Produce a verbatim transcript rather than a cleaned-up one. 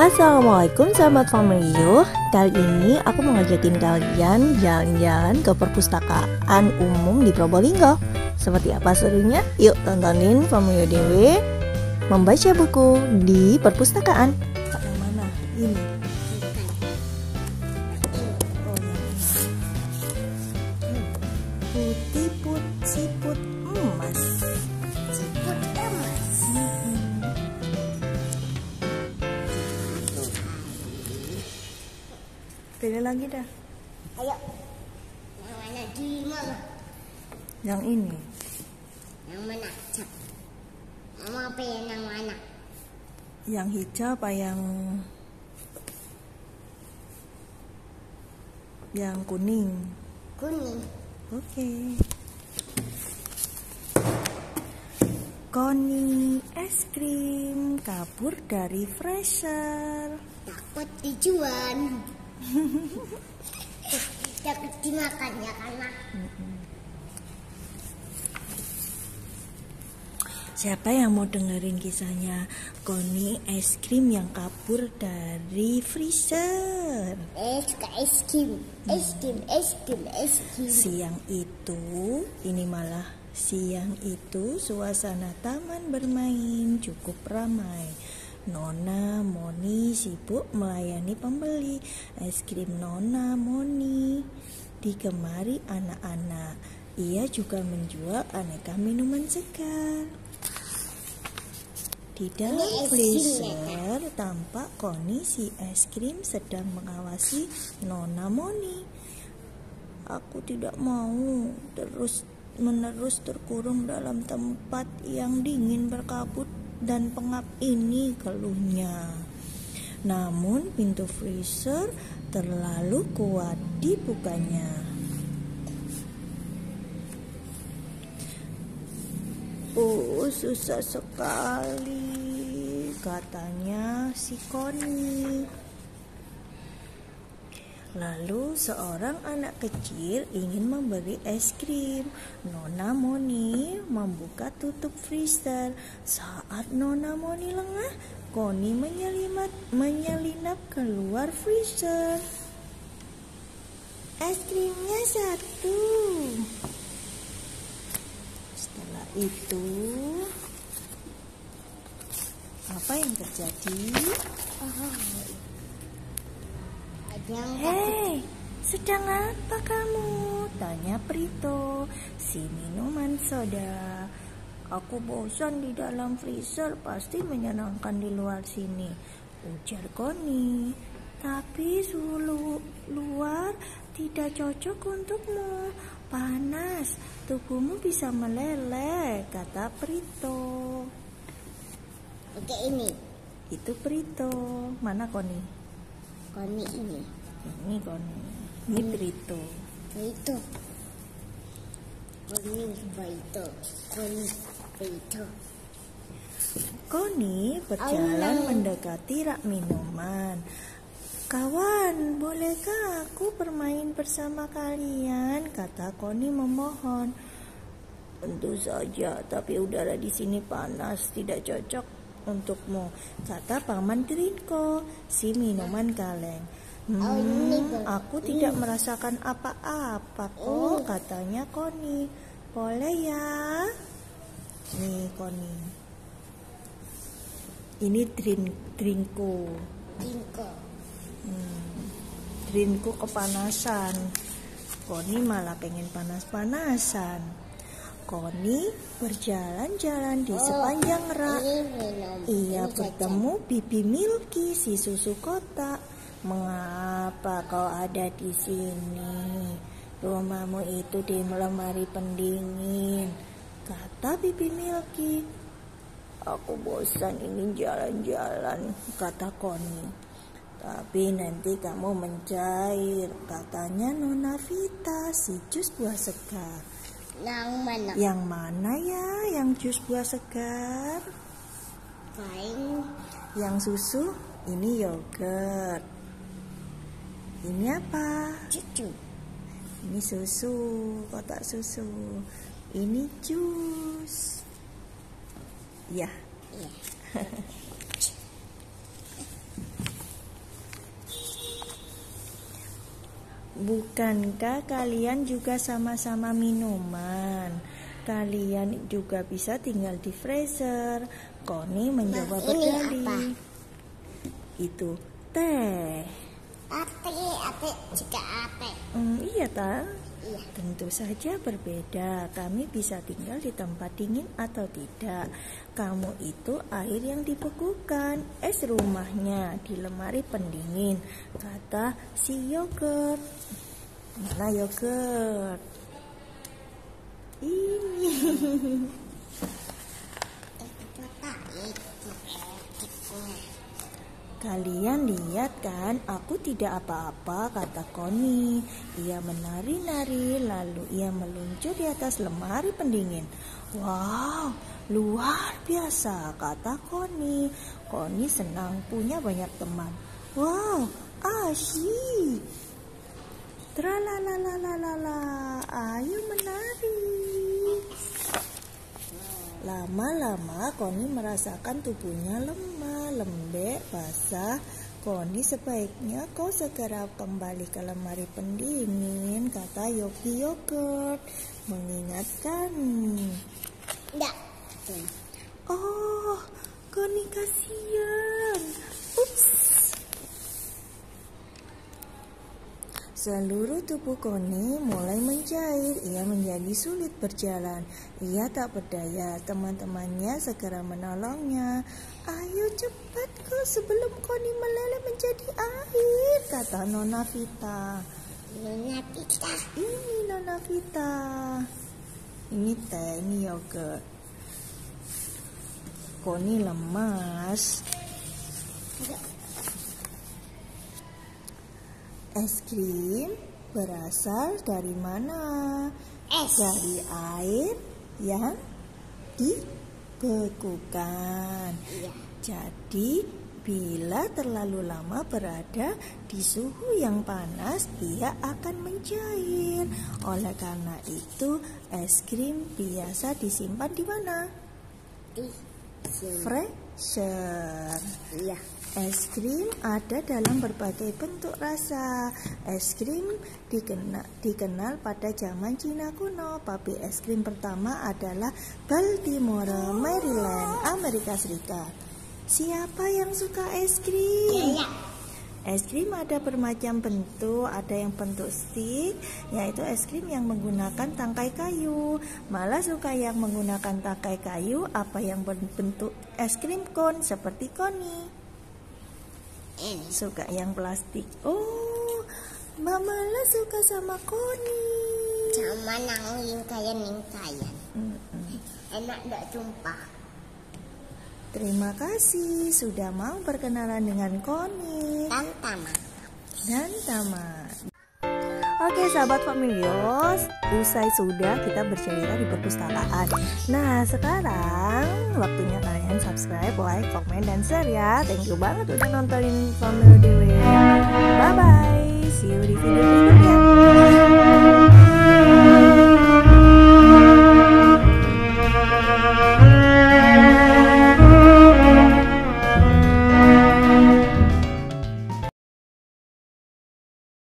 Assalamualaikum sahabat Familyo. Kali ini aku mau ngajakin kalian jalan-jalan ke perpustakaan umum di Probolinggo. Seperti apa serunya? Yuk tontonin Familyo Dewe membaca buku di perpustakaan. Yang mana? Ini. Putiput siput emas. Siput emas. Pilih lagi dah. Ayo. Yang mana di mana? Yang ini. Yang mana? Cap. Mama apa yang, yang mana? Yang hijau apa yang yang kuning? Kuning. Oke. Okay. Koni es krim kabur dari freezer. Takut dijual. Takut dimakan ya karena. Siapa yang mau dengerin kisahnya Koni es krim yang kabur dari freezer? Eh, suka es krim, es krim, es krim, es krim. Siang itu, ini malah siang itu suasana taman bermain cukup ramai. Nona Moni sibuk melayani pembeli es krim Nona Moni di kemari anak-anak. Ia juga menjual aneka minuman segar. Di dalam freezer tampak Koni si es krim sedang mengawasi Nona Moni. Aku tidak mau terus menerus terkurung dalam tempat yang dingin berkabut dan pengap ini, keluhnya. Namun pintu freezer terlalu kuat dibukanya. Oh, susah sekali, katanya si Koni. Lalu seorang anak kecil ingin membeli es krim. Nona Moni membuka tutup freezer. Saat Nona Moni lengah, Koni menyelinap, menyelinap keluar freezer. Es krimnya satu. Setelah itu, apa yang terjadi? Oh. Hei, sedang apa kamu? Tanya Prito, si minuman soda. Aku bosan di dalam freezer, pasti menyenangkan di luar sini, ujar Koni. Tapi suhu luar tidak cocok untukmu. Panas, tubuhmu bisa meleleh, kata Prito. Oke, ini. Itu Prito. Mana Koni? Koni ini. Ini Koni. Ini Prito. Prito. Koni Prito. Koni Prito. Koni berjalan oh, mendekati rak minuman. Kawan, bolehkah aku bermain bersama kalian? Kata Koni memohon. Tentu saja, tapi udara di sini panas, tidak cocok untukmu, kata Paman Drinko, si minuman kaleng. Hmm, aku tidak merasakan apa-apa kok, katanya Koni. Boleh ya? Nih Koni. Ini Drinko. Drinko. Hmm, Drinko kepanasan. Koni malah pengen panas-panasan. Koni berjalan-jalan di sepanjang rak. Ia bertemu Bibi Milky si susu kotak. Mengapa kau ada di sini? Rumahmu itu di lemari pendingin, kata Bibi Milky. Aku bosan ingin jalan-jalan, kata Koni. Tapi nanti kamu mencair, katanya Nona Vita, si jus buah segar. Yang mana? Yang mana ya yang jus buah segar? Kain. Yang susu, ini yogurt. Ini apa? Susu. Ini susu, kotak susu. Ini jus. Ya. Yeah. bukankah kalian juga sama-sama minuman? Kalian juga bisa tinggal di freezer. Koni mencoba berdali. Itu teh. Ate, ate, jika ate. Hmm, iya ta? Iya. Tentu saja berbeda. Kami bisa tinggal di tempat dingin atau tidak. Kamu itu air yang dibekukan, es rumahnya di lemari pendingin. Kata si yogurt. Mana yogurt? Ini. Kalian lihat kan, aku tidak apa-apa, kata Koni. Ia menari-nari, lalu ia meluncur di atas lemari pendingin. Wow, luar biasa, kata Koni. Koni senang punya banyak teman. Wow, asyik. Tralalalala, ayo menari. Lama-lama Koni merasakan tubuhnya lemah, lembek, basah. Koni, sebaiknya kau segera kembali ke lemari pendingin, kata Yogi Yogurt, mengingatkan. Nggak. Oh, Koni kasihan. Ups. Seluruh tubuh Koni mulai menjahit, ia menjadi sulit berjalan. Ia tak berdaya, teman-temannya segera menolongnya. Ayo cepat kau sebelum Koni meleleh menjadi air, kata Nona Vita. Nona Vita. Ini Nona Vita. Ini teh, ini yogurt. Koni lemas. Es krim berasal dari mana? Es. Dari air yang dibekukan. Iya. Jadi, bila terlalu lama berada di suhu yang panas, ia akan mencair. Oleh karena itu, es krim biasa disimpan di mana? Di freezer. Iya. Es krim ada dalam berbagai bentuk rasa. Es krim dikenal, dikenal pada zaman Cina kuno. Pabrik es krim pertama adalah Baltimore, Maryland, Amerika Serikat. Siapa yang suka es krim? Es krim ada bermacam bentuk. Ada yang bentuk stick, yaitu es krim yang menggunakan tangkai kayu. Malah suka yang menggunakan tangkai kayu. Apa yang berbentuk es krim cone seperti Koni. Suka yang plastik. Oh, Mama lah suka sama Koni. Sama nang lingkayan lingkayan. Mm-mm. Enak gak tumpah. Terima kasih sudah mau berkenalan dengan Koni dan Tama. Dan Tama. Oke sahabat Familyo, usai sudah kita bercerita di perpustakaan. Nah sekarang waktunya kalian subscribe, like, komen, dan share ya. Thank you banget udah nontonin Familyo Dewe. Bye bye, see you di video berikutnya.